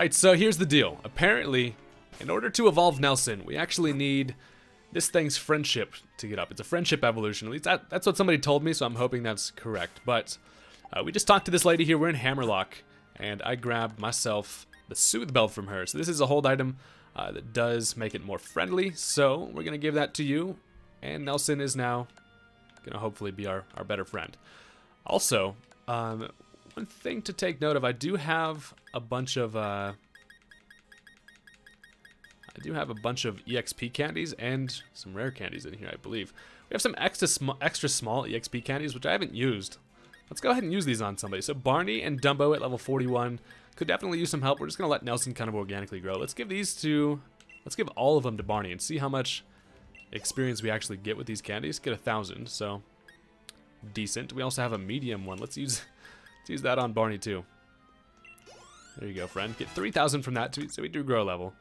Alright, so here's the deal. Apparently, in order to evolve Nelson, we actually need this thing's friendship to get up. It's a friendship evolution. At least that's what somebody told me, so I'm hoping that's correct. But we just talked to this lady here. We're in Hammerlock, and I grabbed myself the Soothe Bell from her. So this is a hold item that does make it more friendly. So we're going to give that to you, and Nelson is now going to hopefully be our better friend. Also, one thing to take note of, I do have a bunch of EXP candies and some rare candies in here, I believe. We have some extra small EXP candies, which I haven't used. Let's go ahead and use these on somebody. So Barney and Dumbo at level 41 could definitely use some help. We're just going to let Nelson kind of organically grow. Let's give these to, let's give all of them to Barney and see how much experience we actually get with these candies. Get 1,000, so decent. We also have a medium one. Let's use that on Barney too. There you go, friend. Get 3,000 from that too, so we do grow a level.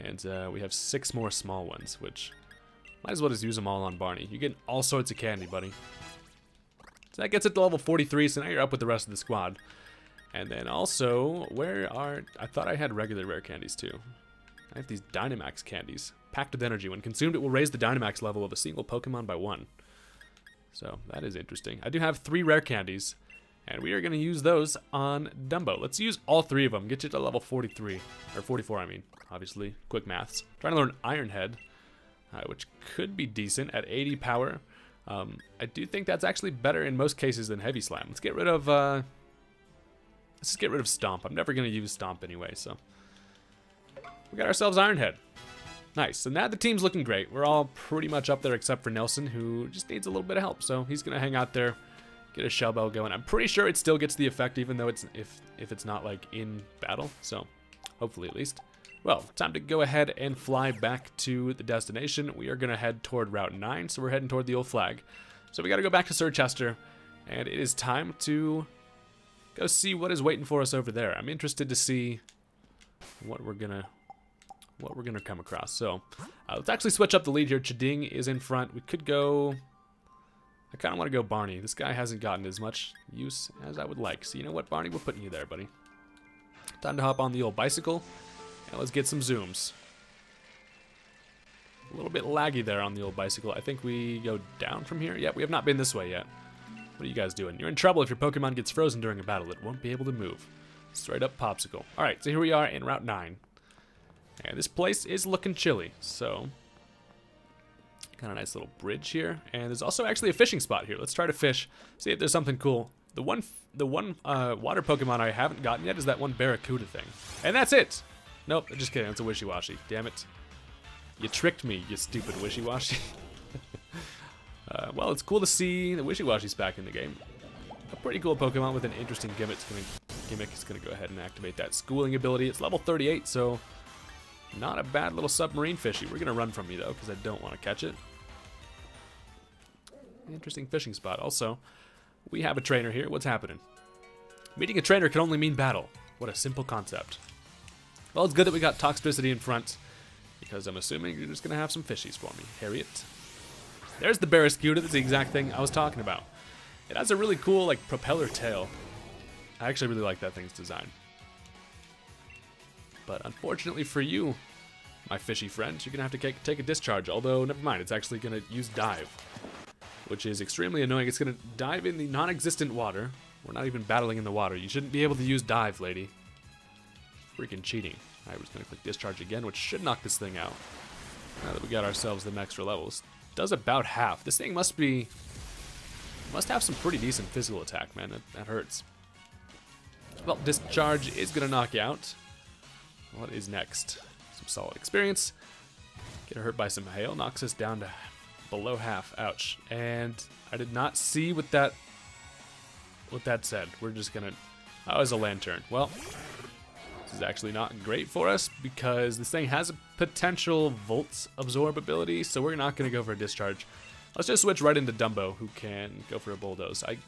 And we have 6 more small ones, which might as well just use them all on Barney. You're getting all sorts of candy, buddy. So that gets it to level 43, so now you're up with the rest of the squad. And then also, where are... I thought I had regular rare candies too. I have these Dynamax candies. Packed with energy. When consumed, it will raise the Dynamax level of a single Pokemon by 1. So, that is interesting. I do have 3 rare candies, and we are going to use those on Dumbo. Let's use all 3 of them. Get you to level 43. Or 44, I mean. Obviously. Quick maths. Trying to learn Iron Head, which could be decent at 80 power. I do think that's actually better in most cases than Heavy Slam. Let's get rid of... let's just get rid of Stomp. I'm never going to use Stomp anyway, so... We got ourselves Iron Head. Nice. So now the team's looking great. We're all pretty much up there except for Nelson, who just needs a little bit of help. So he's going to hang out there, get a Shell Bell going. I'm pretty sure it still gets the effect even though it's if it's not like in battle. So hopefully at least. Well, time to go ahead and fly back to the destination. We are going to head toward Route 9, so we're heading toward the old flag. So we got to go back to Sir Chester, and it is time to go see what is waiting for us over there. I'm interested to see what we're gonna come across. So let's actually switch up the lead here. Chading is in front. We could go, I kind of want to go Barney. This guy hasn't gotten as much use as I would like, so you know what, Barney, we're putting you there, buddy. Time to hop on the old bicycle and let's get some zooms. A little bit laggy there on the old bicycle. I think we go down from here. Yeah, we have not been this way yet. What are you guys doing? You're in trouble. If your Pokemon gets frozen during a battle, it won't be able to move. Straight up popsicle. Alright, so here we are in Route 9. And this place is looking chilly, so kind of nice little bridge here. And there's also actually a fishing spot here. Let's try to fish, see if there's something cool. The one water Pokemon I haven't gotten yet is that one Barracuda thing. And that's it! Nope, just kidding, it's a Wishiwashi. Damn it. You tricked me, you stupid Wishiwashi. Well, it's cool to see the Wishiwashi's back in the game. A pretty cool Pokemon with an interesting gimmick. It's going to go ahead and activate that schooling ability. It's level 38, so... not a bad little submarine fishy. We're going to run from you, though, because I don't want to catch it. Interesting fishing spot. Also, we have a trainer here. What's happening? Meeting a trainer can only mean battle. What a simple concept. Well, it's good that we got Toxtricity in front, because I'm assuming you're just going to have some fishies for me. Harriet. There's the Barrascuda. That's the exact thing I was talking about. It has a really cool, like, propeller tail. I actually really like that thing's design. But unfortunately for you, my fishy friend, you're going to have to take a discharge. Although, never mind, it's actually going to use dive, which is extremely annoying. It's going to dive in the non-existent water. We're not even battling in the water. You shouldn't be able to use dive, lady. Freaking cheating. Alright, we're just going to click discharge again, which should knock this thing out. Now that we got ourselves the extra levels. Does about half. This thing must be... must have some pretty decent physical attack, man. That hurts. Well, discharge is going to knock you out. What is next? Some solid experience. Get hurt by some hail. Knocks us down to below half. Ouch. And I did not see what that said. We're just going to... oh, it was a lantern. Well, this is actually not great for us because this thing has a potential Volt's absorb ability, so we're not going to go for a discharge. Let's just switch right into Dumbo, who can go for a bulldoze. I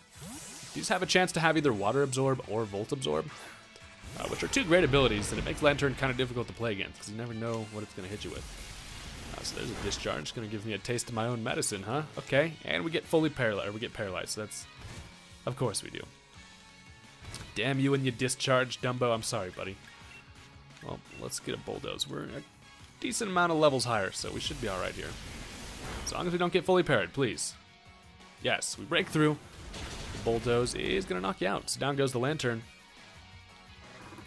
just have a chance to have either water absorb or Volt absorb. Which are 2 great abilities, and it makes Lantern kind of difficult to play against, because you never know what it's going to hit you with. So there's a discharge, going to give me a taste of my own medicine, huh? Okay, and we get fully paralyzed, so that's... of course we do. Damn you and your discharge, Dumbo, I'm sorry, buddy. Well, let's get a Bulldoze. We're a decent amount of levels higher, so we should be alright here. As long as we don't get fully parried, please. Yes, we break through. The Bulldoze is going to knock you out. So down goes the Lantern.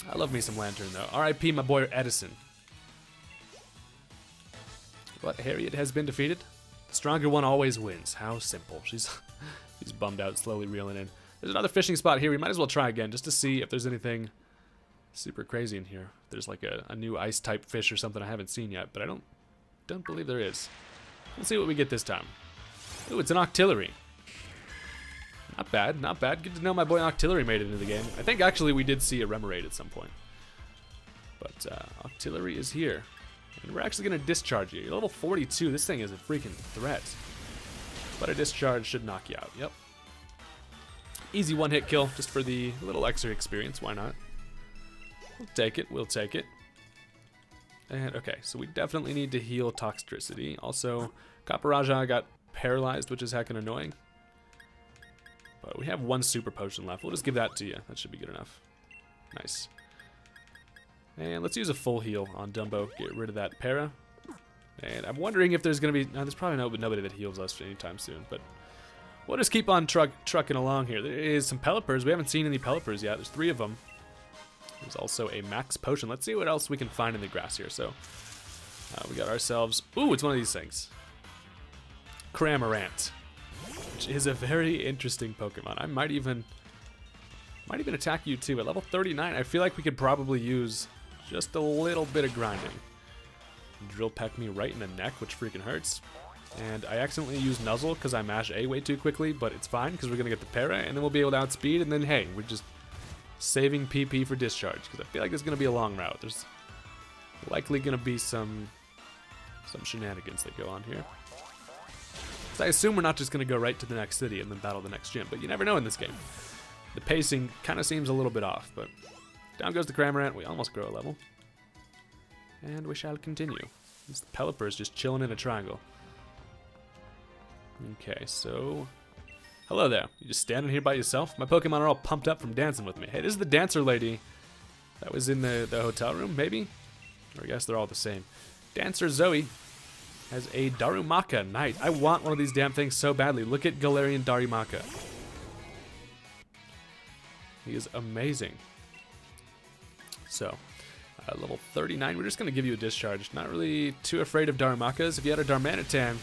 I love me some Lantern, though. R.I.P. my boy Edison. But Harriet has been defeated. The stronger one always wins. How simple. She's bummed out, slowly reeling in. There's another fishing spot here. We might as well try again, just to see if there's anything super crazy in here. If there's like a new ice-type fish or something I haven't seen yet, but I don't believe there is. Let's see what we get this time. Ooh, it's an Octillery. Not bad, not bad. Good to know my boy Octillery made it into the game. I think actually we did see a Remoraid at some point. But Octillery is here. And we're actually going to discharge you. You're level 42. This thing is a freaking threat. But a discharge should knock you out. Yep. Easy one-hit kill just for the little extra experience. Why not? We'll take it. We'll take it. And okay, so we definitely need to heal Toxtricity. Also, Copperajah got paralyzed, which is heckin' annoying. But we have one super potion left. We'll just give that to you. That should be good enough. Nice. And let's use a full heal on Dumbo. Get rid of that para. And I'm wondering if there's going to be... No, there's probably nobody that heals us anytime soon. But we'll just keep on trucking along here. There is some Pelippers. We haven't seen any Pelippers yet. There's 3 of them. There's also a max potion. Let's see what else we can find in the grass here. So we got ourselves... Ooh, it's one of these things. Cramorant. Which is a very interesting Pokemon. I might even attack you too. At level 39, I feel like we could probably use... just a little bit of grinding. Drill pecked me right in the neck, which freaking hurts. And I accidentally used Nuzzle because I mash A way too quickly, but it's fine because we're going to get the para, and then we'll be able to outspeed, and then hey, we're just saving PP for discharge because I feel like it's going to be a long route. There's likely going to be some shenanigans that go on here. So I assume we're not just going to go right to the next city and then battle the next gym, but you never know in this game. The pacing kind of seems a little bit off, but... Down goes the Cramorant. We almost grow a level. And we shall continue. This Pelipper is just chilling in a triangle. Okay, so... Hello there. You just standing here by yourself? My Pokemon are all pumped up from dancing with me. Hey, this is the dancer lady that was in the hotel room, maybe? Or I guess they're all the same. Dancer Zoe has a Darumaka. Nice. I want one of these damn things so badly. Look at Galarian Darumaka. He is amazing. So, level 39, we're just going to give you a discharge. Not really too afraid of Darumakas. If you had a Darmanitan,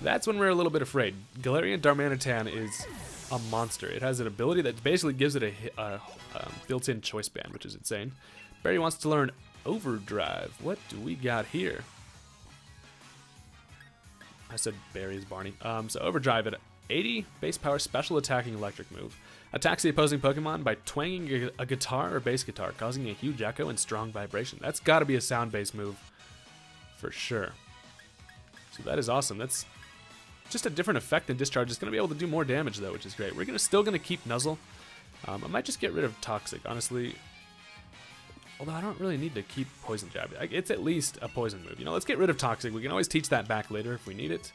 that's when we're a little bit afraid. Galarian Darmanitan is a monster. It has an ability that basically gives it a built-in choice band, which is insane. Barry wants to learn Overdrive. What do we got here? I said Barry's Barney. So Overdrive at 80, base power, special attacking electric move. Attacks the opposing Pokemon by twanging a guitar or bass guitar, causing a huge echo and strong vibration. That's got to be a sound-based move for sure. So that is awesome. That's just a different effect than Discharge. It's going to be able to do more damage, though, which is great. We're still going to keep Nuzzle. I might just get rid of Toxic, honestly. Although I don't really need to keep Poison Jab. It's at least a poison move. You know, let's get rid of Toxic. We can always teach that back later if we need it.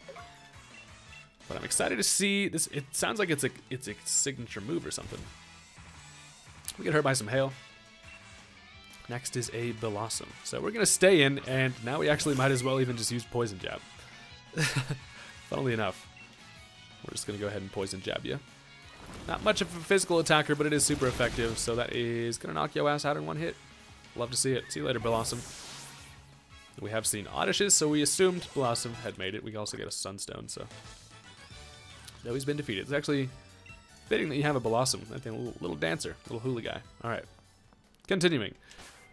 But I'm excited to see this. It sounds like it's a signature move or something. We get hurt by some hail. Next is a Bellossom. So we're going to stay in, and now we actually might as well even just use Poison Jab. Funnily enough, we're just going to go ahead and Poison Jab you. Not much of a physical attacker, but it is super effective, so that is going to knock your ass out in one hit. Love to see it. See you later, Bellossom. We have seen Oddishes, so we assumed Bellossom had made it. We also get a Sunstone, so... No, he's been defeated. It's actually fitting that you have a Bellossom. That thing, little dancer, little hula guy. All right, continuing.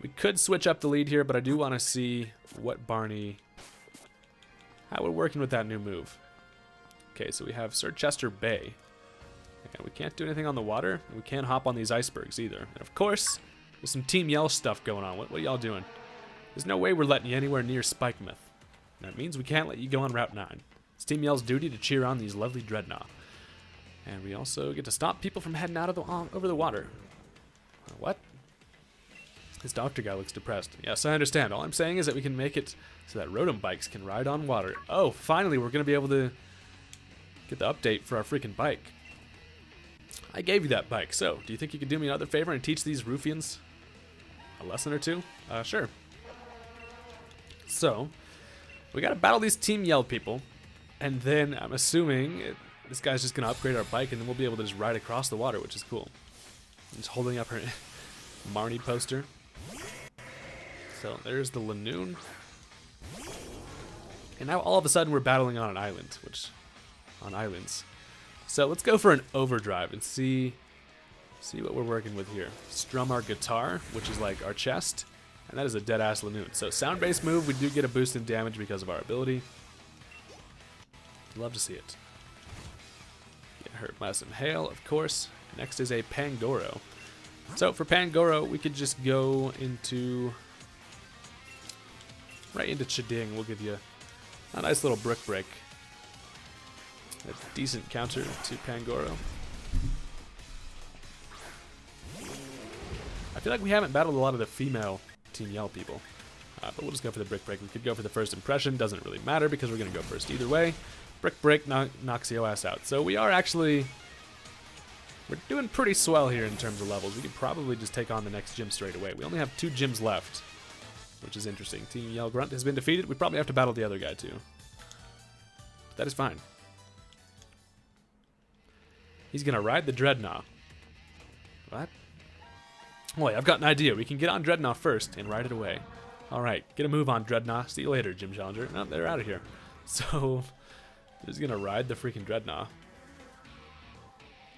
We could switch up the lead here, but I do want to see what Barney, how we're working with that new move. Okay, so we have Sir Chester Bay. And we can't do anything on the water. And we can't hop on these icebergs either. And of course, there's some Team Yell stuff going on. What are y'all doing? There's no way we're letting you anywhere near Spikemuth. That means we can't let you go on Route 9. It's Team Yell's duty to cheer on these lovely Drednaw. And we also get to stop people from heading out of the, over the water. What? This doctor guy looks depressed. Yes, I understand. All I'm saying is that we can make it so that Rotom bikes can ride on water. Oh, finally, we're going to be able to get the update for our freaking bike. I gave you that bike, so do you think you could do me another favor and teach these ruffians a lesson or two? Sure. So, we gotta battle these Team Yell people, and then I'm assuming this guy's just gonna upgrade our bike, and then we'll be able to just ride across the water, which is cool. I'm just holding up her Marnie poster. So there's the Lanoon. And now all of a sudden we're battling on an island, which, on islands. So let's go for an overdrive and see what we're working with here. Strum our guitar, which is like our chest, and that is a dead-ass Lanoon. So sound-based move, we do get a boost in damage because of our ability. Love to see it. Get hurt by some hail, of course. Next is a Pangoro. So for Pangoro, we could just go into, right into Chading. We'll give you a nice little brick break. A decent counter to Pangoro. I feel like we haven't battled a lot of the female Team Yell people. But we'll just go for the brick break. We could go for the first impression. Doesn't really matter because we're going to go first either way. Brick break knocks your ass out. So we are actually, we're doing pretty swell here in terms of levels. We could probably just take on the next gym straight away. We only have 2 gyms left, which is interesting. Team Yell Grunt has been defeated. We probably have to battle the other guy too. But that is fine. He's going to ride the Drednaw. What? Oh, wait, I've got an idea. We can get on Drednaw first and ride it away. All right, get a move on Drednaw. See you later, Gym Challenger. No, they're out of here. So, they're just going to ride the freaking Drednaw.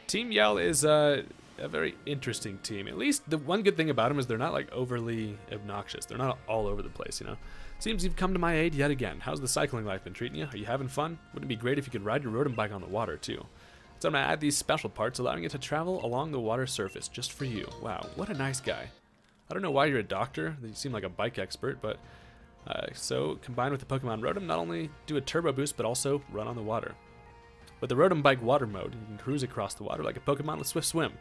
Team Yell is a very interesting team. At least the one good thing about them is they're not like overly obnoxious. They're not all over the place, you know. Seems you've come to my aid yet again. How's the cycling life been treating you? Are you having fun? Wouldn't it be great if you could ride your Rotom bike on the water too? So I'm gonna add these special parts, allowing it to travel along the water surface just for you. Wow, what a nice guy. I don't know why you're a doctor. You seem like a bike expert, but so combined with the Pokemon Rotom, not only do a turbo boost, but also run on the water. With the Rotom bike water mode, you can cruise across the water like a Pokemon with swift swim.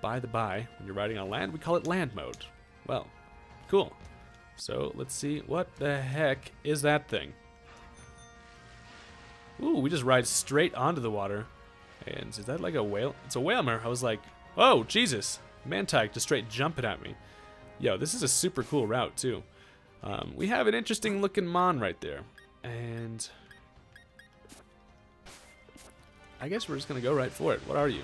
By the by, when you're riding on land, we call it land mode. Well, cool. So let's see, what the heck is that thing? Ooh, we just ride straight onto the water. And is that like a whale? It's a Wailmer. I was like, oh, Jesus. Mantine just straight jumping at me. Yo, this is a super cool route, too. We have an interesting looking Mon right there. And I guess we're just going to go right for it. What are you?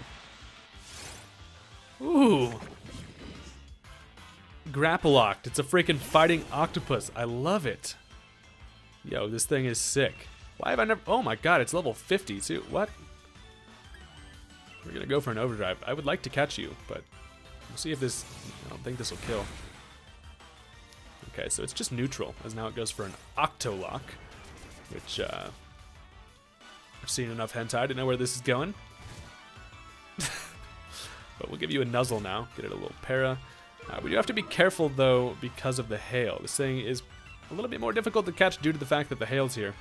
Ooh. Grappalocked. It's a freaking fighting octopus. I love it. Yo, this thing is sick. Why have I never, oh my God, it's level 50 too. What? We're gonna go for an overdrive. I would like to catch you, but we'll see if this, I don't think this will kill. Okay, so it's just neutral, as now it goes for an Octolock, which I've seen enough hentai to know where this is going. But we'll give you a Nuzzle now, get it a little para. We do have to be careful though, because of the hail. This thing is a little bit more difficult to catch due to the fact that the hail's here.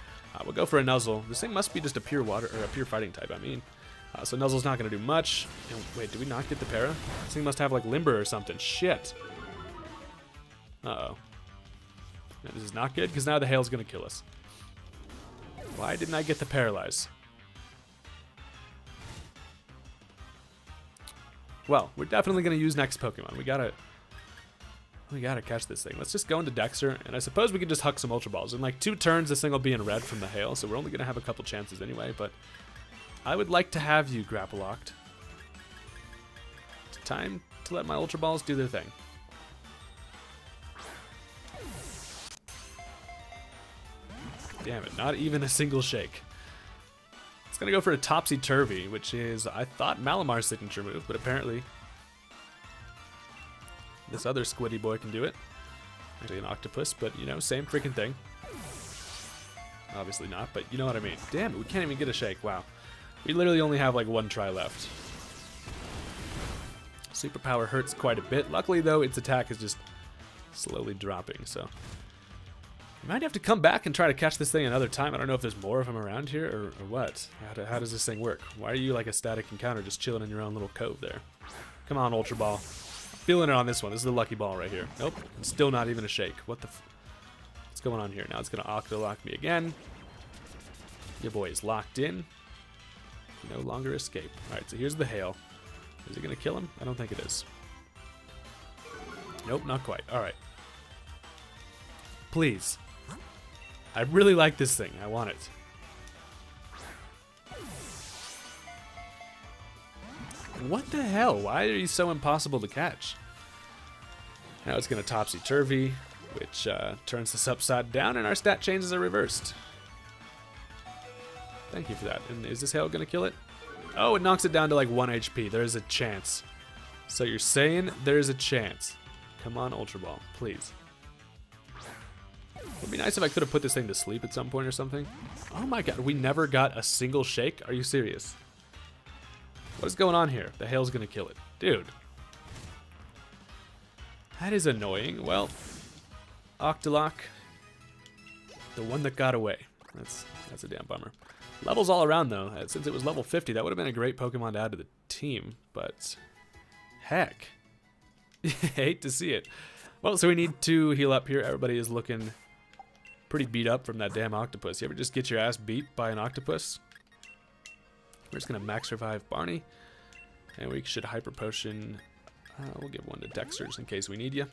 We'll go for a Nuzzle. This thing must be just a pure water, or a pure fighting type, I mean. So Nuzzle's not gonna do much. And wait, did we not get the para? This thing must have like Limber or something. Shit. Uh-oh. No, this is not good, because now the hail's gonna kill us. Why didn't I get the paralyze? Well, we're definitely gonna use next Pokemon. We gotta catch this thing. Let's just go into Dexter, and I suppose we can just huck some Ultra Balls. In like 2 turns, this thing will be in red from the hail, so we're only gonna have a couple chances anyway, but I would like to have you, Grappalocked. It's time to let my Ultra Balls do their thing. Damn it, not even a single shake. It's gonna go for a Topsy-Turvy, which is, I thought, Malamar's signature move, but apparently this other squiddy boy can do it. Actually an octopus, but you know, same freaking thing. Obviously not, but you know what I mean. Damn it, we can't even get a shake, wow. We literally only have like 1 try left. Superpower hurts quite a bit. Luckily though, its attack is just slowly dropping, so we might have to come back and try to catch this thing another time. I don't know if there's more of them around here or what. How does this thing work? Why are you like a static encounter just chilling in your own little cove there? Come on, Ultra Ball. Feeling it on this one. This is the lucky ball right here. Nope, it's still not even a shake. What the f, what's going on here? Now it's gonna Octolock me again. Your boy is locked in. No longer escape. Alright, so here's the hail. Is it going to kill him? I don't think it is. Nope, not quite. Alright. please. I really like this thing. I want it. What the hell? Why are you so impossible to catch? Now it's going to topsy-turvy, which turns this upside down, and our stat changes are reversed. Thank you for that. And is this hail going to kill it? Oh, it knocks it down to like 1 HP. There's a chance. So you're saying there's a chance. Come on, Ultra Ball, please. It would be nice if I could have put this thing to sleep at some point or something. Oh my god, we never got a single shake? Are you serious? What is going on here? The hail's going to kill it. Dude. That is annoying. Well, Octolock, the one that got away. That's a damn bummer. Levels all around, though. Since it was level 50, that would have been a great Pokemon to add to the team, but heck. Hate to see it. Well, so we need to heal up here. Everybody is looking pretty beat up from that damn octopus. You ever just get your ass beat by an octopus? We're just going to max revive Barney, and we should Hyper Potion. We'll give one to Dexter just in case we need you.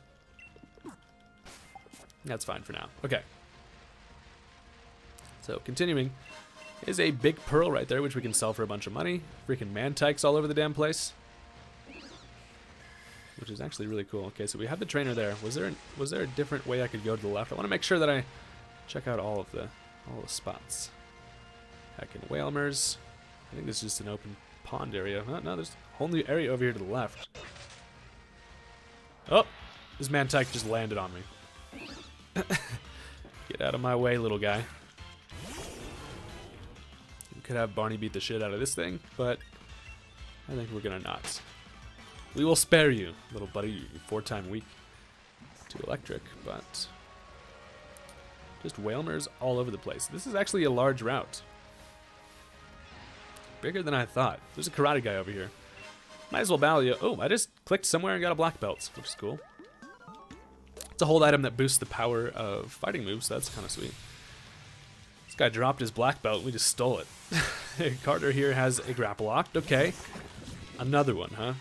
That's fine for now. Okay. So, continuing. Is a big pearl right there, which we can sell for a bunch of money. Freaking Mantines all over the damn place, which is actually really cool. Okay, so we have the trainer there. Was there a different way I could go to the left? I want to make sure that I check out all the spots. Heck, in Wailmer's. I think this is just an open pond area. Oh, no, there's a whole new area over here to the left. Oh, this Mantine just landed on me. Get out of my way, little guy. Could have Barney beat the shit out of this thing, but I think we're gonna not. We will spare you, little buddy. You're 4-time weak to electric, but just Wailmers all over the place. This is actually a large route, bigger than I thought. There's a karate guy over here. Might as well battle you. Oh, I just clicked somewhere and got a black belt, which is cool. It's a hold item that boosts the power of fighting moves, so that's kind of sweet. This guy dropped his black belt, we just stole it. Carter here has a grapple locked. Okay. Another one, huh?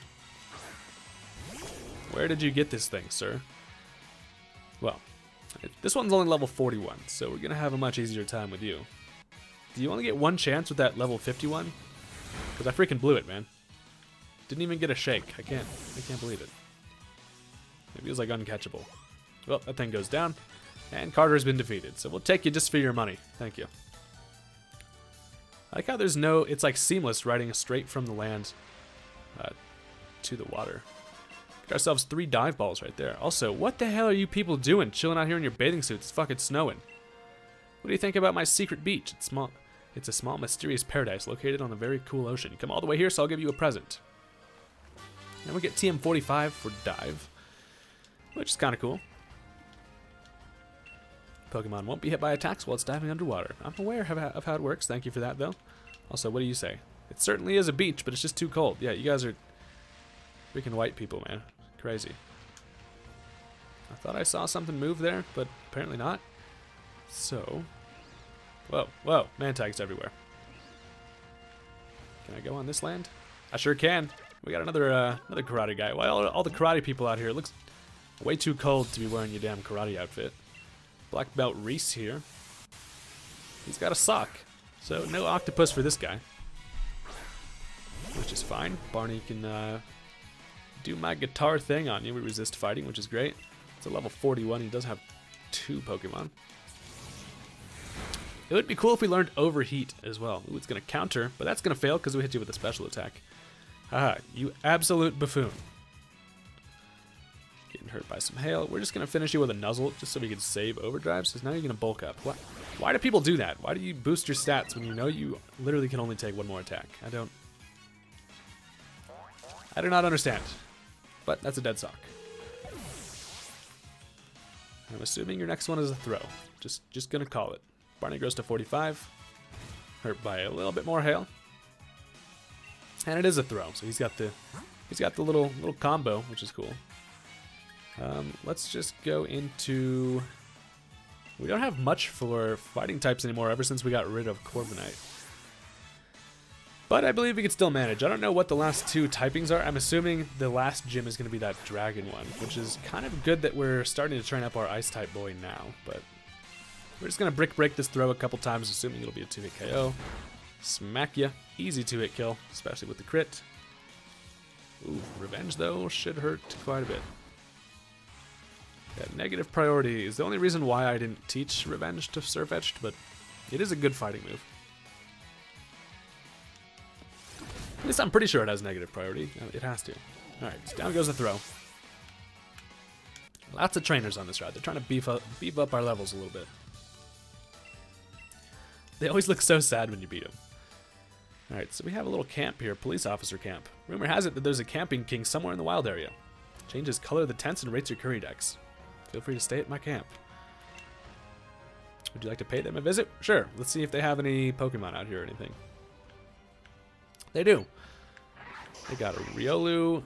Where did you get this thing, sir? Well, this one's only level 41, so we're gonna have a much easier time with you. Do you only get one chance with that level 51? Because I freaking blew it, man. Didn't even get a shake. I can't believe it. It feels like uncatchable. Well, that thing goes down. And Carter's been defeated, so we'll take you just for your money. Thank you. I like how there's no... It's like seamless, riding straight from the land to the water. Got ourselves 3 dive balls right there. Also, what the hell are you people doing? Chilling out here in your bathing suits. It's fucking snowing. What do you think about my secret beach? It's a small, mysterious paradise located on a very cool ocean. Come all the way here, so I'll give you a present. And we get TM45 for dive, which is kind of cool. Pokemon won't be hit by attacks while it's diving underwater. I'm aware of how it works. Thank you for that, though. Also, what do you say? It certainly is a beach, but it's just too cold. Yeah, you guys are freaking white people, man. Crazy. I thought I saw something move there, but apparently not. So, whoa, whoa, Mantine's everywhere. Can I go on this land? I sure can. We got another karate guy. Why all the karate people out here? It looks way too cold to be wearing your damn karate outfit. Black Belt Reese here. He's got a sock, so no octopus for this guy, which is fine. Barney can do my guitar thing on you. We resist fighting, which is great. It's a level 41. He does have 2 Pokemon. It would be cool if we learned Overheat as well. Ooh, it's going to counter, but that's going to fail because we hit you with a special attack. Haha, you absolute buffoon. Getting hurt by some hail. We're just going to finish you with a Nuzzle just so we can save Overdrive, because now you're going to bulk up. What? Why do people do that? Why do you boost your stats when you know you literally can only take 1 more attack? I do not understand. But that's a dead sock. I'm assuming your next one is a throw. Just going to call it. Barney grows to 45. Hurt by a little bit more hail. And it is a throw, so he's got the little combo, which is cool. Let's just go into... We don't have much for fighting types anymore ever since we got rid of Corviknight. But I believe we can still manage. I don't know what the last 2 typings are. I'm assuming the last gym is going to be that dragon one, which is kind of good that we're starting to train up our ice type boy now, but We're just going to Brick Break this throw a couple times, assuming it'll be a 2-hit KO. Smack ya. Easy 2-hit kill, especially with the crit. Ooh, Revenge, though, should hurt quite a bit. Yeah, negative priority is the only reason why I didn't teach Revenge to Sirfetch'd, but it is a good fighting move. At least I'm pretty sure it has negative priority. It has to. Alright, down goes the throw. Lots of trainers on this ride. They're trying to beef up our levels a little bit. They always look so sad when you beat them. Alright, so we have a little camp here, police officer camp. Rumor has it that there's a camping king somewhere in the wild area. Changes color of the tents and rates your curry decks. Feel free to stay at my camp. Would you like to pay them a visit? Sure. Let's see if they have any Pokemon out here or anything. They do. They got a Riolu,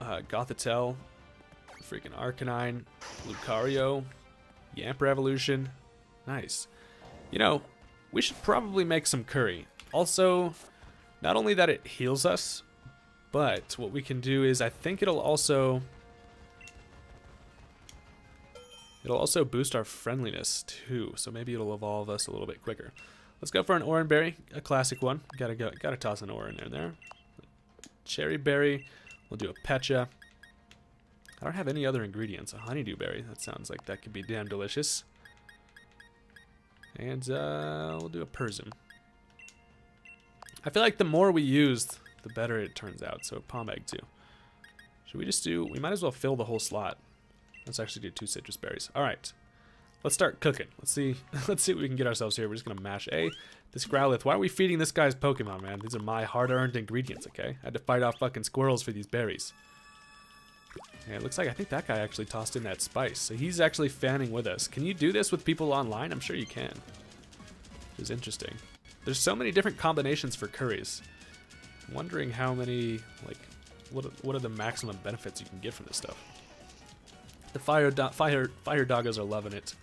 Gothitelle, freaking Arcanine, Lucario, Yamper Evolution. Nice. You know, we should probably make some curry. Also, not only that it heals us, but what we can do is I think it'll also boost our friendliness too, so maybe it'll evolve us a little bit quicker. Let's go for an Oran Berry, a classic one. Gotta toss an Oran in there. Cherry Berry, we'll do a Pecha. I don't have any other ingredients. A Honeydew Berry, that sounds like that could be damn delicious. And we'll do a Purzum. I feel like the more we used, the better it turns out. So Pomeg too. Should we just do? We might as well fill the whole slot. Let's actually do 2 citrus berries. All right, let's start cooking. Let's see what we can get ourselves here. We're just gonna mash A. This Growlithe. Why are we feeding this guy's Pokemon, man? These are my hard-earned ingredients. Okay, I had to fight off fucking squirrels for these berries. Yeah, it looks like I think that guy actually tossed in that spice, so he's actually fanning with us. Can you do this with people online? I'm sure you can. It was interesting. There's so many different combinations for curries. I'm wondering how many, like, what are the maximum benefits you can get from this stuff. The fire doggos are loving it.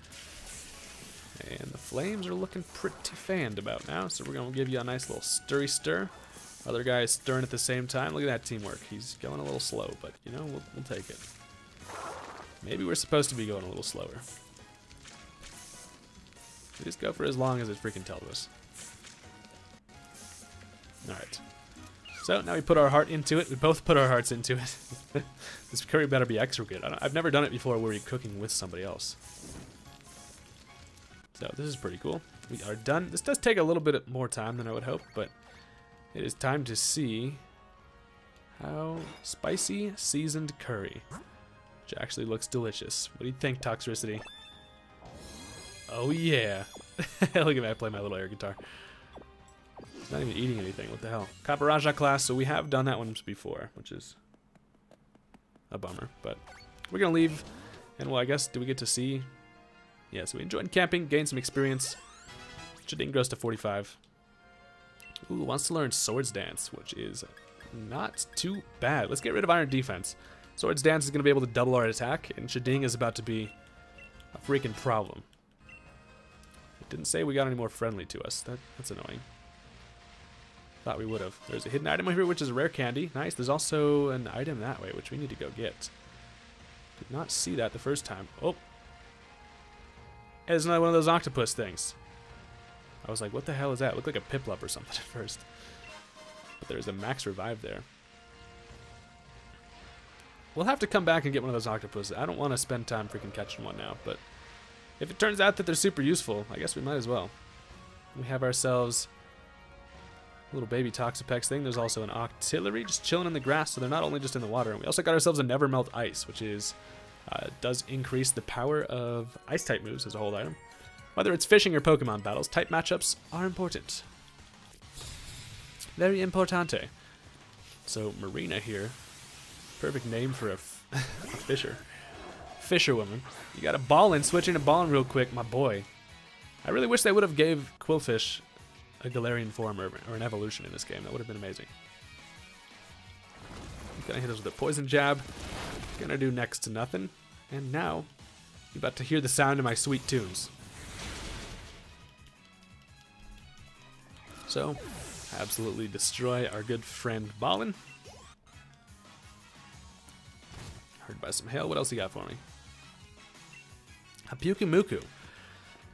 And the flames are looking pretty fanned about now, so we're going to give you a nice little stirry stir. Other guy is stirring at the same time. Look at that teamwork. He's going a little slow, but, you know, we'll take it. Maybe we're supposed to be going a little slower. We just go for as long as it freaking tells us. Alright. So now we put our heart into it. We both put our hearts into it. This curry better be extra good. I've never done it before where you're cooking with somebody else. So this is pretty cool. We are done. This does take a little bit more time than I would hope, but it is time to see how spicy seasoned curry, which actually looks delicious. What do you think, Toxtricity? Oh yeah. Look at me, I play my little air guitar. Not even eating anything, what the hell. Kaparaja class, so we have done that one before, which is a bummer, but we're gonna leave. And well, I guess, do we get to see? Yeah, so we enjoyed camping, gained some experience. Chading grows to 45. Ooh, wants to learn Swords Dance, which is not too bad. Let's get rid of Iron Defense. Swords Dance is gonna be able to double our attack, and Chading is about to be a freaking problem. It didn't say we got any more friendly to us, that's annoying. Thought we would have. There's a hidden item over here, which is a rare candy. Nice. There's also an item that way, which we need to go get. Did not see that the first time. Oh. There's another one of those octopus things. I was like, what the hell is that? It looked like a Piplup or something at first. But there's a max revive there. We'll have to come back and get one of those octopus. I don't want to spend time freaking catching one now, but if it turns out that they're super useful, I guess we might as well. We have ourselves little baby Toxapex thing. There's also an Octillery just chilling in the grass, so they're not only just in the water. And we also got ourselves a Never Melt Ice, which is does increase the power of ice type moves as a hold item. Whether it's fishing or Pokemon battles, type matchups are important. Very importante. So Marina here, perfect name for a fisher. Fisherwoman. You got a Ballin, switching to Ballin real quick, my boy. I really wish they would have gave Quillfish a Galarian form or an evolution in this game. That would have been amazing. He's gonna hit us with a Poison Jab. Gonna do next to nothing. And now, you're about to hear the sound of my sweet tunes. So, absolutely destroy our good friend Ballin. Heard by some hail. What else you got for me? A Pyukumuku.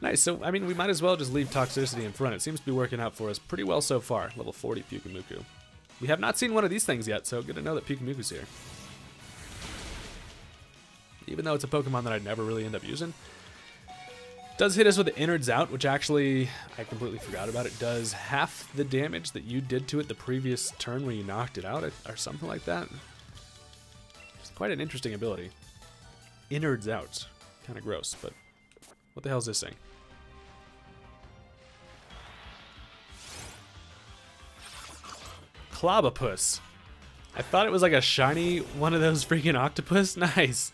Nice, so I mean we might as well just leave Toxtricity in front. It seems to be working out for us pretty well so far. Level 40 Pyukumuku. We have not seen one of these things yet, so good to know that Pyukumuku's here. Even though it's a Pokemon that I never really end up using. Does hit us with the Innards Out, which actually, I completely forgot about it, does half the damage that you did to it the previous turn when you knocked it out, or something like that. It's quite an interesting ability. Innards Out. Kind of gross, but what the hell is this thing? Clobbopus. I thought it was like a shiny one of those freaking octopus. Nice.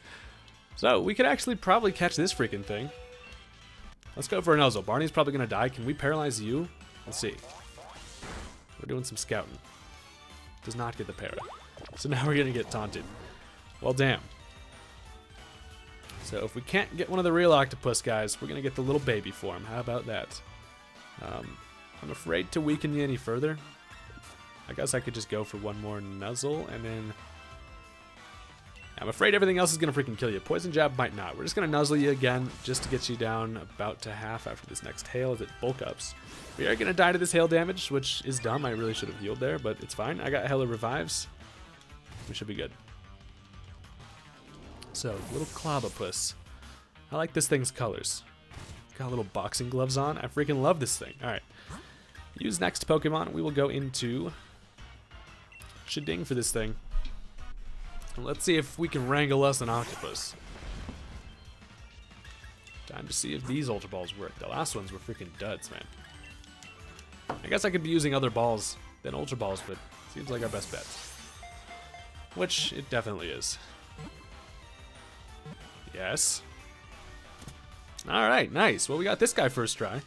So we could actually probably catch this freaking thing. Let's go for a Nuzzle. Barney's probably going to die. Can we paralyze you? Let's see. We're doing some scouting. Does not get the para. So now we're going to get taunted. Well, damn. So if we can't get one of the real octopus guys, we're going to get the little baby form. How about that? I'm afraid to weaken you any further. I guess I could just go for one more Nuzzle, and then... I'm afraid everything else is going to freaking kill you. Poison Jab might not. We're just going to Nuzzle you again, just to get you down about to half after this next hail, as it bulk ups. We are going to die to this hail damage, which is dumb. I really should have healed there, but it's fine. I got hella revives. We should be good. So, little Clobbopus. I like this thing's colors. Got little boxing gloves on. I freaking love this thing. Alright. Use next Pokemon. We will go into... Chading for this thing. Let's see if we can wrangle us an octopus. Time to see if these Ultra Balls work. The last ones were freaking duds, man. I guess I could be using other balls than Ultra Balls, but it seems like our best bet. Which it definitely is. Yes. Alright, nice. Well, we got this guy first try.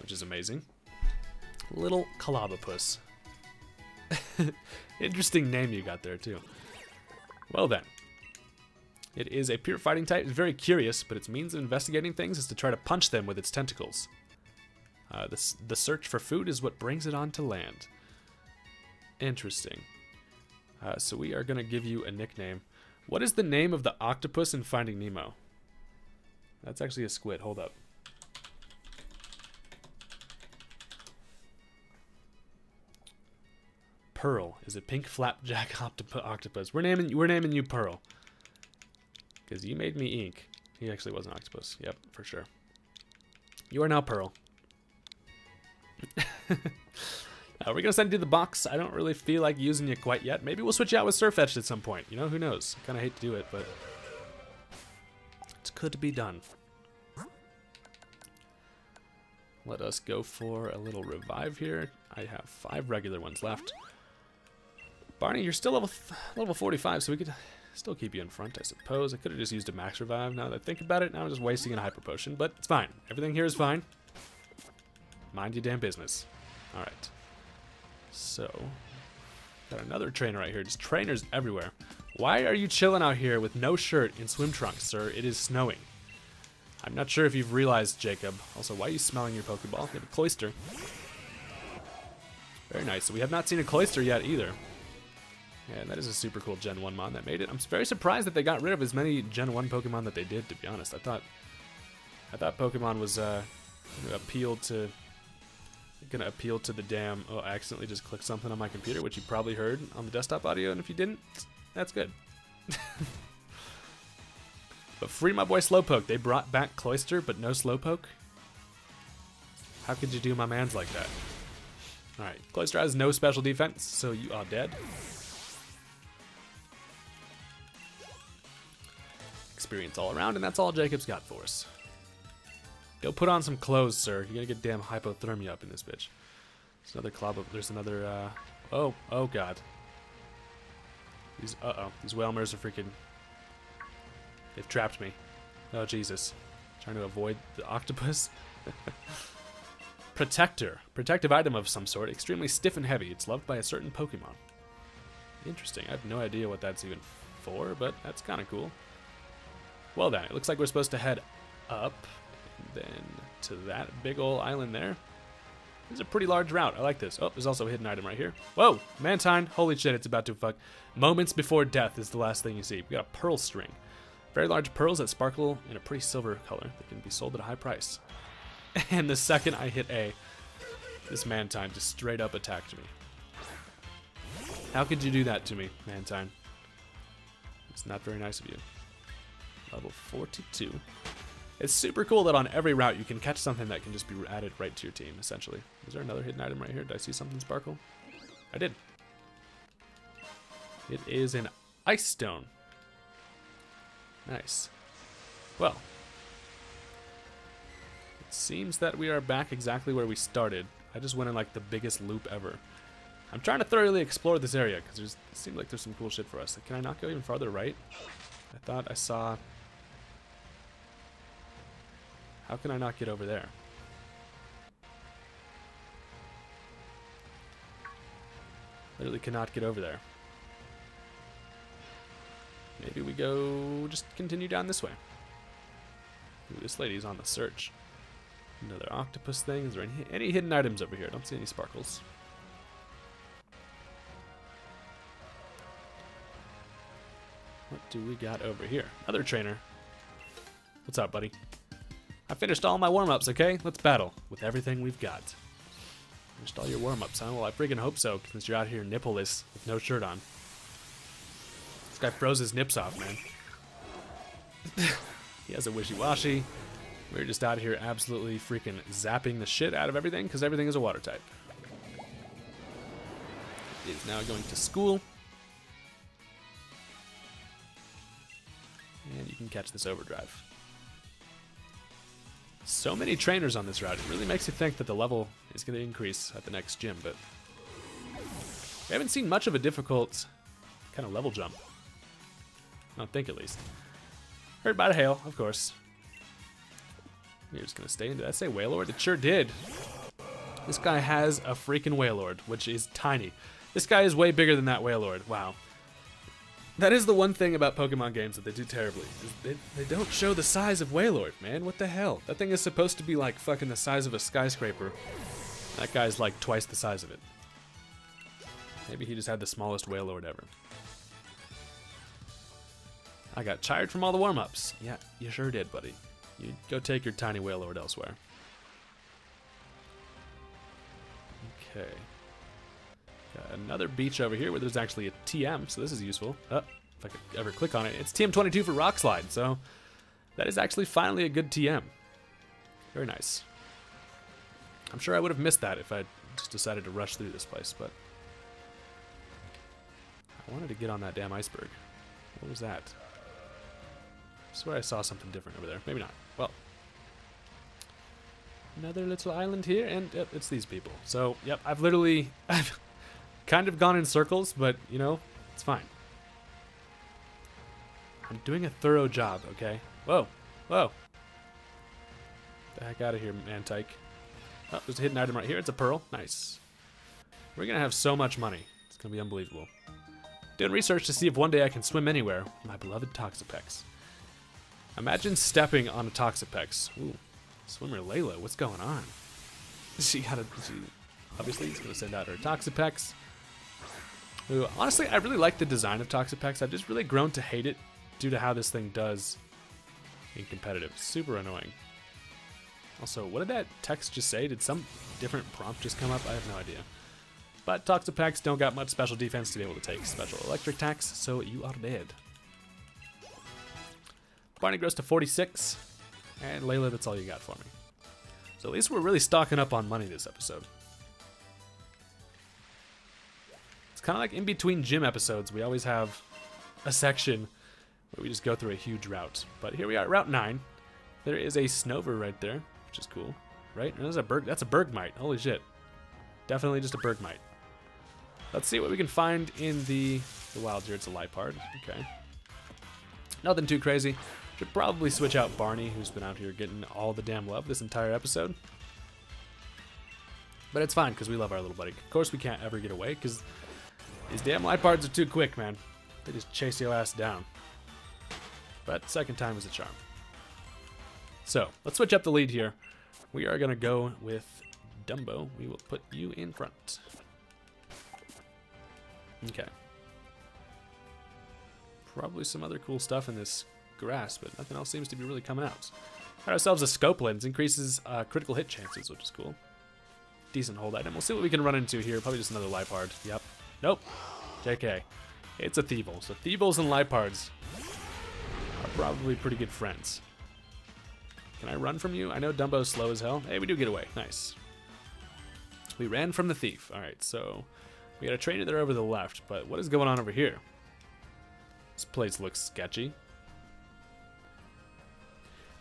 Which is amazing. Little Clobbopus. Interesting name you got there, too. Well, then. It is a pure fighting type. It's very curious, but its means of investigating things is to try to punch them with its tentacles. The search for food is what brings it onto land. Interesting. So we are going to give you a nickname. What is the name of the octopus in Finding Nemo? That's actually a squid. Hold up. Pearl is a pink flapjack octopus. We're naming you Pearl. Because you made me ink. He actually was an octopus. Yep, for sure. You are now Pearl. We're gonna send you to the box. I don't really feel like using you quite yet. Maybe we'll switch out with Sirfetch'd at some point. You know, who knows? I kind of hate to do it, but it could be done. Let us go for a little revive here. I have 5 regular ones left. Barney, you're still level 45, so we could still keep you in front, I suppose. I could have just used a max revive. Now that I think about it, now I'm just wasting a hyper potion, but it's fine. Everything here is fine. Mind your damn business. All right. So, got another trainer right here. Just trainers everywhere. Why are you chilling out here with no shirt and swim trunks, sir? It is snowing. I'm not sure if you've realized, Jacob. Also, why are you smelling your Pokeball? You have a Cloyster. Very nice. So we have not seen a Cloyster yet either. And that is a super cool Gen 1 mon that made it. I'm very surprised that they got rid of as many Gen 1 Pokemon that they did, to be honest. I thought Pokemon was gonna appeal to the damn... Oh, I accidentally just clicked something on my computer, which you probably heard on the desktop audio, and if you didn't, that's good. But free my boy Slowpoke. They brought back Cloyster, but no Slowpoke? How could you do my mans like that? Alright, Cloyster has no special defense, so you are dead. Experience all around, and that's all Jacob's got for us. Go put on some clothes, sir. You're gonna get damn hypothermia up in this bitch. There's another clob up. There's another, oh god. These Wailmers are freaking... They've trapped me. Oh, Jesus. Trying to avoid the octopus. Protector. Protective item of some sort. Extremely stiff and heavy. It's loved by a certain Pokemon. Interesting. I have no idea what that's even for, but that's kind of cool. Well then, it looks like we're supposed to head up and then to that big ol' island there. It's a pretty large route. I like this. Oh, there's also a hidden item right here. Whoa! Mantine. Holy shit, it's about to fuck. Moments before death is the last thing you see. We got a pearl string. Very large pearls that sparkle in a pretty silver color. They can be sold at a high price. And the second I hit A, this Mantine just straight up attacked me. How could you do that to me, Mantine? It's not very nice of you. Level 42. It's super cool that on every route you can catch something that can just be added right to your team, essentially. Is there another hidden item right here? Did I see something sparkle? I did. It is an ice stone. Nice. Well, it seems that we are back exactly where we started. I just went in like the biggest loop ever. I'm trying to thoroughly explore this area because it seems like there's some cool shit for us. Like, can I not go even farther right? I thought I saw... How can I not get over there? Literally cannot get over there. Maybe we go... just continue down this way. Ooh, this lady's on the search. Another octopus thing. Is there any hidden items over here? I don't see any sparkles. What do we got over here? Another trainer. What's up, buddy? I finished all my warm-ups, okay? Let's battle with everything we've got. Finished all your warm-ups, huh? Well, I friggin' hope so, since you're out here nippleless with no shirt on. This guy froze his nips off, man. He has a wishy-washy. We're just out here absolutely freaking zapping the shit out of everything, because everything is a water type. He is now going to school. And you can catch this overdrive. So many trainers on this route. It really makes you think that the level is going to increase at the next gym, but we haven't seen much of a difficult kind of level jump. I don't think, at least. Heard about a hail, of course. You're just going to stay in. Did I say Wailord? It sure did. This guy has a freaking Wailord, which is tiny. This guy is way bigger than that Wailord. Wow. That is the one thing about Pokemon games that they do terribly. They don't show the size of Wailord, man. What the hell? That thing is supposed to be like fucking the size of a skyscraper. That guy's like twice the size of it. Maybe he just had the smallest Wailord ever. I got tired from all the warm-ups. Yeah, you sure did, buddy. You go take your tiny Wailord elsewhere. Okay. Another beach over here where there's actually a TM, so this is useful. Oh, if I could ever click on it. It's TM22 for Rock Slide, so that is actually finally a good TM. Very nice. I'm sure I would have missed that if I just decided to rush through this place, but I wanted to get on that damn iceberg. What was that? I swear I saw something different over there. Maybe not. Well, another little island here, and yep, it's these people. So, yep, I've literally... kind of gone in circles, but, you know, it's fine. I'm doing a thorough job, okay? Whoa, whoa. Get the heck out of here, Mantike. Oh, there's a hidden item right here. It's a pearl. Nice. We're going to have so much money. It's going to be unbelievable. Doing research to see if one day I can swim anywhere with my beloved Toxapex. Imagine stepping on a Toxapex. Ooh, swimmer Layla, what's going on? She obviously is going to send out her Toxapex. Ooh, honestly, I really like the design of Toxapex. I've just really grown to hate it due to how this thing does in competitive. Super annoying. Also, what did that text just say? Did some different prompt just come up? I have no idea. But Toxapex don't got much special defense to be able to take special electric attacks, so you are dead. Barney grows to 46, and Layla, that's all you got for me. So at least we're really stocking up on money this episode. Kind of like in between gym episodes, we always have a section where we just go through a huge route. But here we are at Route 9. There is a Snover right there, which is cool, right? And there's a that's a Bergmite. Holy shit. Definitely just a Bergmite. Let's see what we can find in the wild here. It's a Lipard. Okay. Nothing too crazy. Should probably switch out Barney, who's been out here getting all the damn love this entire episode. But it's fine, because we love our little buddy. Of course we can't ever get away, because... these damn Lipards are too quick, man. They just chase your ass down. But second time was a charm. So, let's switch up the lead here. We are going to go with Dumbo. We will put you in front. Okay. Probably some other cool stuff in this grass, but nothing else seems to be really coming out. Got ourselves a scope lens, increases critical hit chances, which is cool. Decent hold item. We'll see what we can run into here. Probably just another Liepard. Yep. Nope. JK. It's a Thievul. So Thievul's and Liepards are probably pretty good friends. Can I run from you? I know Dumbo's slow as hell. Hey, we do get away. Nice. We ran from the thief. Alright, so we got a trainer there over the left, but what is going on over here? This place looks sketchy.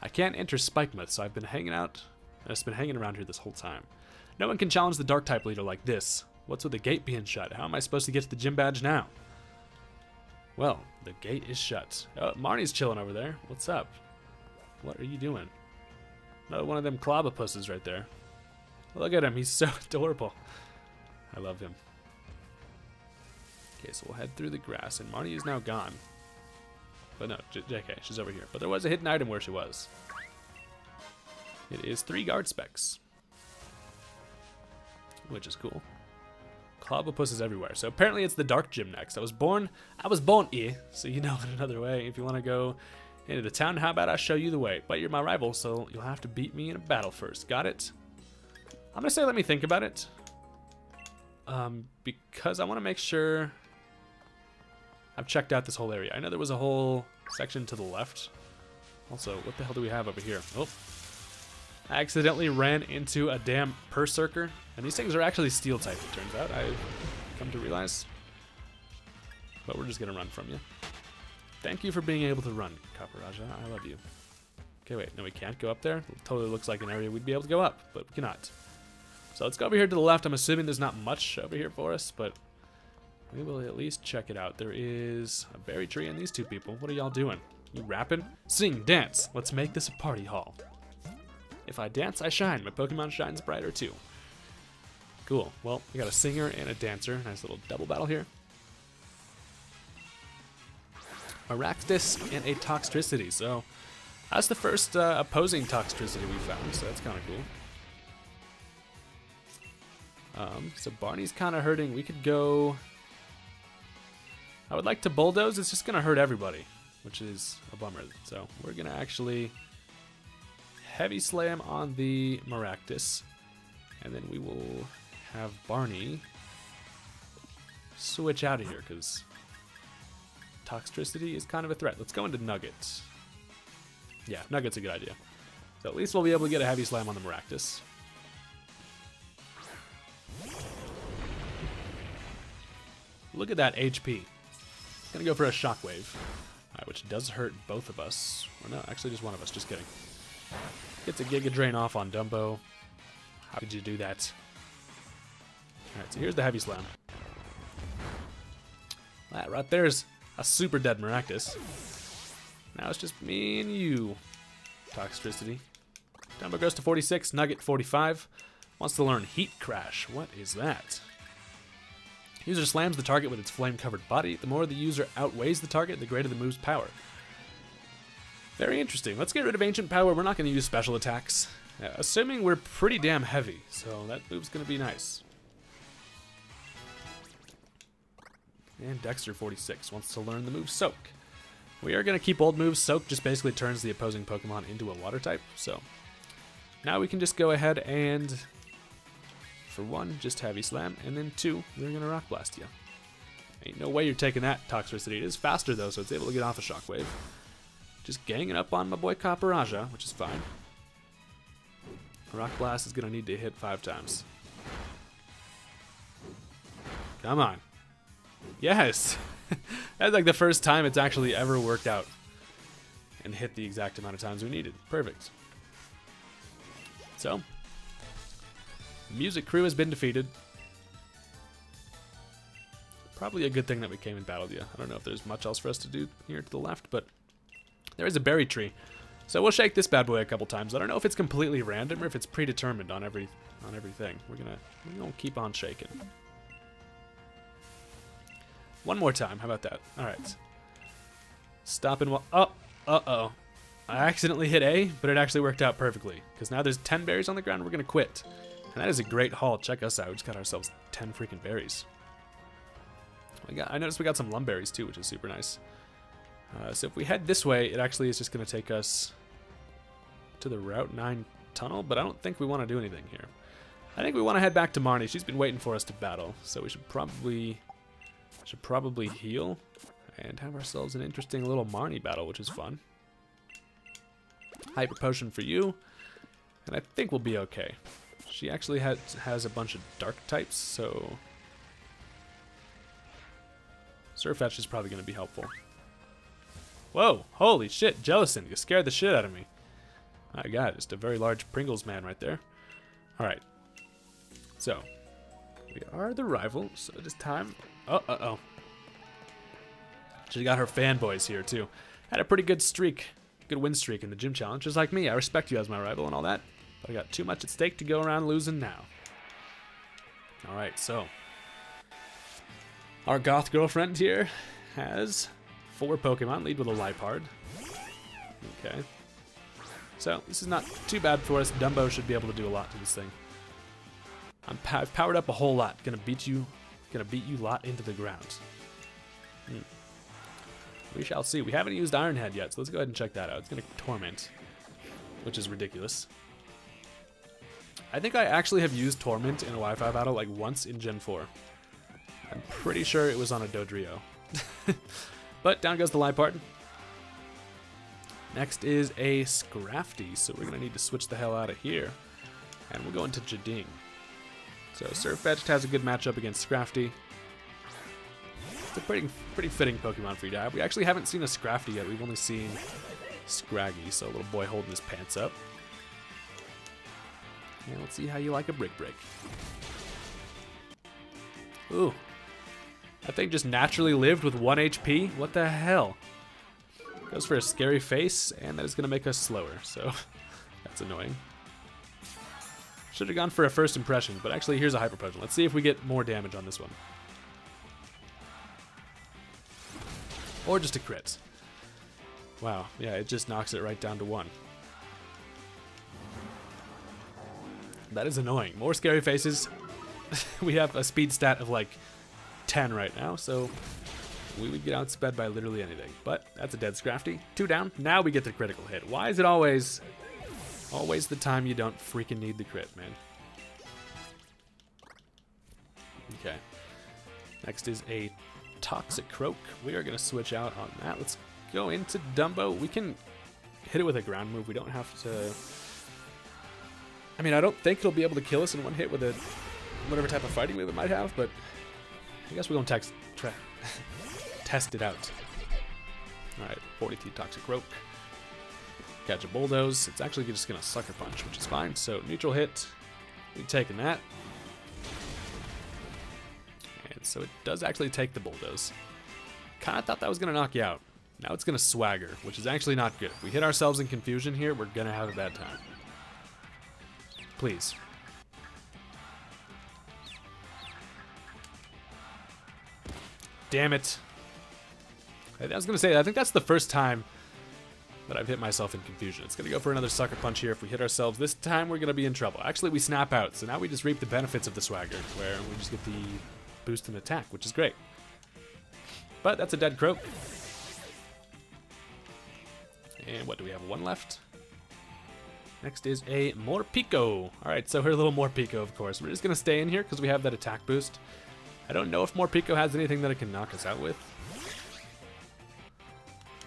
I can't enter Spikemuth, so I've been hanging out. It's been hanging around here this whole time. No one can challenge the dark type leader like this. What's with the gate being shut? How am I supposed to get to the gym badge now? Well, the gate is shut. Oh, Marnie's chilling over there. What's up? What are you doing? Another one of them Clobbopuses right there. Look at him, he's so adorable. I love him. Okay, so we'll head through the grass, and Marnie is now gone. But no, JK, she's over here. But there was a hidden item where she was. It is 3 guard specs, which is cool. Clobbopus is everywhere. So apparently it's the dark gym next. I was born here, so you know it another way. If you want to go into the town, how about I show you the way? But you're my rival, so you'll have to beat me in a battle first. Got it? I'm gonna say let me think about it, because I want to make sure I've checked out this whole area. I know there was a whole section to the left. Also, what the hell do we have over here? Oh, I accidentally ran into a damn Berserker, and these things are actually steel type, it turns out. I've come to realize, but we're just gonna run from you. Thank you for being able to run, Copper Raja. I love you. Okay, wait, no, we can't go up there. It totally looks like an area we'd be able to go up, but we cannot. So let's go over here to the left. I'm assuming there's not much over here for us, but we will at least check it out. There is a berry tree and these two people. What are y'all doing? You rapping? Sing, dance. Let's make this a party hall. If I dance, I shine. My Pokemon shines brighter too. Cool. Well, we got a singer and a dancer. Nice little double battle here. A Rakdos and a Toxtricity. So that's the first opposing Toxtricity we found, so that's kind of cool. So Barney's kind of hurting. We could go... I would like to bulldoze. It's just going to hurt everybody, which is a bummer. So we're going to actually heavy slam on the Maractus. And then we will have Barney switch out of here because Toxtricity is kind of a threat. Let's go into Nuggets. Yeah, Nuggets a good idea. So at least we'll be able to get a heavy slam on the Maractus. Look at that HP. Gonna go for a shockwave, which does hurt both of us. Or no, actually just one of us, just kidding. Gets a Giga Drain off on Dumbo. How could you do that? Alright, so here's the Heavy Slam. That right there's a super dead Maractus. Now it's just me and you, Toxtricity. Dumbo goes to 46, Nugget 45. Wants to learn Heat Crash. What is that? User slams the target with its flame-covered body. The more the user outweighs the target, the greater the move's power. Very interesting. Let's get rid of Ancient Power. We're not going to use special attacks. Assuming we're pretty damn heavy, so that move's going to be nice. And Dexter 46 wants to learn the move Soak. We are going to keep old moves. Soak just basically turns the opposing Pokemon into a water type, so... Now we can just go ahead and... For one, just Heavy Slam, and then 2, we're going to Rock Blast you. Ain't no way you're taking that, Toxtricity. It is faster, though, so it's able to get off a Shockwave. Just ganging up on my boy Copper Raja, which is fine. Rock Blast is going to need to hit 5 times. Come on. Yes! That's like the first time it's actually ever worked out and hit the exact amount of times we needed. Perfect. So... Music crew has been defeated. Probably a good thing that we came and battled you. I don't know if there's much else for us to do here to the left, but there is a berry tree. So we'll shake this bad boy a couple times. I don't know if it's completely random or if it's predetermined on everything. We're gonna keep on shaking. One more time, how about that? Alright. Stop and oh, uh-oh. I accidentally hit A, but it actually worked out perfectly. Because now there's 10 berries on the ground, we're gonna quit. And that is a great haul. Check us out. We just got ourselves 10 freaking berries. I noticed we got some Lumberries too, which is super nice. So if we head this way, it actually is just going to take us to the Route 9 tunnel, but I don't think we want to do anything here. I think we want to head back to Marnie. She's been waiting for us to battle, so we should probably heal and have ourselves an interesting little Marnie battle, which is fun. Hyper Potion for you, and I think we'll be okay. She actually has a bunch of dark types, so Sirfetch is probably going to be helpful. Whoa, holy shit, Jellison, you scared the shit out of me. My god, just a very large Pringles man right there. Alright, so we are the rival, so it is time. Oh, uh-oh. She got her fanboys here, too. Had a pretty good streak. Good win streak in the gym challenge, just like me. I respect you as my rival and all that, but I got too much at stake to go around losing now. Alright, so our goth girlfriend here has 4 Pokemon, lead with a Liepard. Okay. So, this is not too bad for us. Dumbo should be able to do a lot to this thing. I've powered up a whole lot. Gonna beat you lot into the ground. We shall see. We haven't used Iron Head yet, so let's go ahead and check that out. It's going to Torment, which is ridiculous. I think I actually have used Torment in a Wi-Fi battle like once in Gen 4. I'm pretty sure it was on a Dodrio. But down goes the Liepard. Next is a Scrafty, so we're going to need to switch the hell out of here. And we'll go into Chading. So Sirfetch'd has a good matchup against Scrafty. It's a pretty fitting Pokemon for Dive. We actually haven't seen a Scrafty yet. We've only seen Scraggy, so a little boy holding his pants up. And let's see how you like a Brick Break. Ooh. That thing just naturally lived with 1 HP? What the hell? Goes for a Scary Face, and that is going to make us slower, so that's annoying. Should have gone for a First Impression, but actually here's a Hyper Potion. Let's see if we get more damage on this one. Or just a crit. Wow, yeah, it just knocks it right down to 1. That is annoying. More Scary Faces. We have a speed stat of like 10 right now, so we would get outsped by literally anything. But that's a dead Scrafty. 2 down. Now we get the critical hit. Why is it always the time you don't freaking need the crit, man? Okay. Next is a Toxic Croak. We are going to switch out on that. Let's go into Dumbo. We can hit it with a ground move. We don't have to... I mean, I don't think it'll be able to kill us in one hit with a whatever type of fighting move it might have, but I guess we're going to test it out. Alright, 42 Toxic Croak. Catch a Bulldoze. It's actually just going to Sucker Punch, which is fine. So, neutral hit. We've taken that. So it does actually take the Bulldoze. Kind of thought that was going to knock you out. Now it's going to Swagger, which is actually not good. If we hit ourselves in confusion here, we're going to have a bad time. Please. Damn it. I was going to say, I think that's the first time that I've hit myself in confusion. It's going to go for another Sucker Punch here. If we hit ourselves this time, we're going to be in trouble. Actually, we snap out, so now we just reap the benefits of the Swagger, where we just get the boost and attack, which is great. But that's a dead Croak. And what do we have? 1 left. Next is a Morpeko. Alright, so her little Morpeko, of course. We're just going to stay in here because we have that attack boost. I don't know if Morpeko has anything that it can knock us out with.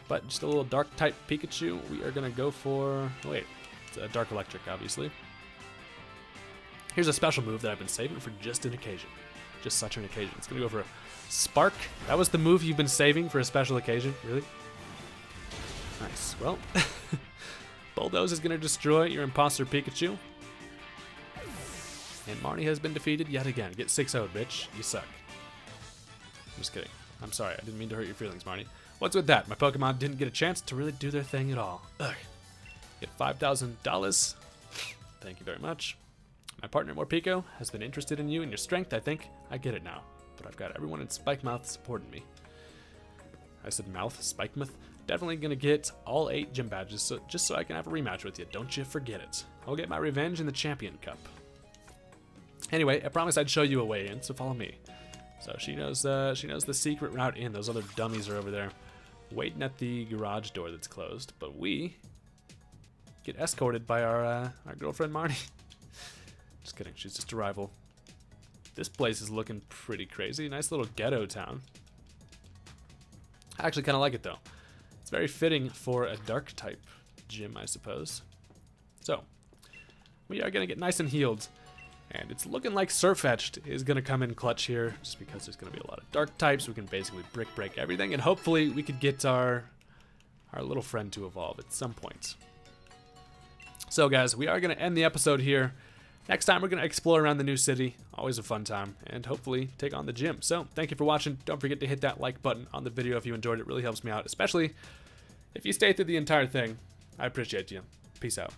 But just a little dark type Pikachu. We are going to go for... wait, it's a Dark Electric, obviously. Here's a special move that I've been saving for just an occasion. Just such an occasion. It's going to go for a Spark. That was the move you've been saving for a special occasion? Really? Nice. Well, Bulldoze is going to destroy your imposter Pikachu. And Marnie has been defeated yet again. Get 6-0'd, bitch. You suck. I'm just kidding. I'm sorry. I didn't mean to hurt your feelings, Marnie. What's with that? My Pokemon didn't get a chance to really do their thing at all. Ugh. Get $5,000. Thank you very much. My partner, Morpeko, has been interested in you and your strength, I think. I get it now. But I've got everyone in Spikemuth supporting me. I said mouth, Spikemuth. Definitely gonna get all 8 gym badges just so I can have a rematch with you. Don't you forget it. I'll get my revenge in the Champion Cup. Anyway, I promised I'd show you a way in, so follow me. So she knows the secret route in. Those other dummies are over there. waiting at the garage door that's closed, but we get escorted by our girlfriend Marnie. Just kidding, she's just a rival. This place is looking pretty crazy. Nice little ghetto town. I actually kind of like it though. It's very fitting for a dark type gym, I suppose. So, we are going to get nice and healed. And it's looking like Sirfetch'd is going to come in clutch here, just because there's going to be a lot of dark types. We can basically brick break everything, and hopefully we could get our little friend to evolve at some point. So guys, we are going to end the episode here. Next time we're going to explore around the new city, always a fun time, and hopefully take on the gym. So thank you for watching. Don't forget to hit that like button on the video if you enjoyed it. It really helps me out, especially if you stay through the entire thing. I appreciate you. Peace out.